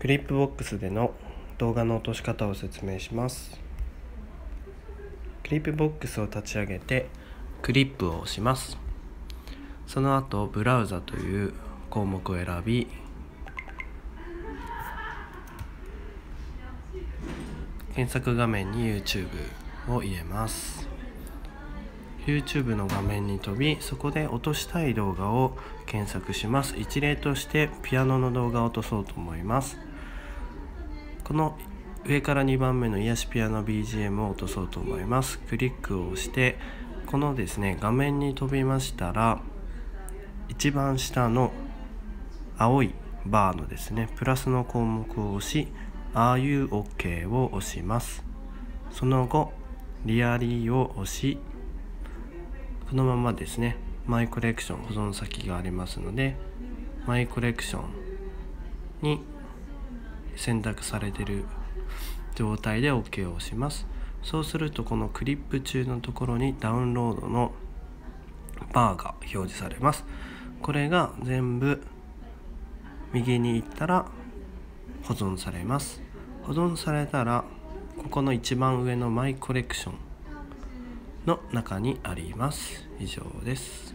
クリップボックスでの動画の落とし方を説明します。クリップボックスを立ち上げてクリップを押します。その後ブラウザという項目を選び、検索画面に YouTube を入れます。 YouTube の画面に飛び、そこで落としたい動画を検索します。一例としてピアノの動画を落とそうと思います。この上から2番目の癒しピアノ BGM を落とそうと思います。クリックを押して、このですね画面に飛びましたら、一番下の青いバーのですねプラスの項目を押し、Are you OK を押します。その後リアリーを押し、このままですねマイコレクション、保存先がありますのでマイコレクションに選択されている状態で OK を押します。そうするとこのクリップ中のところにダウンロードのバーが表示されます。これが全部右に行ったら保存されます。保存されたらここの一番上のマイコレクションの中にあります。以上です。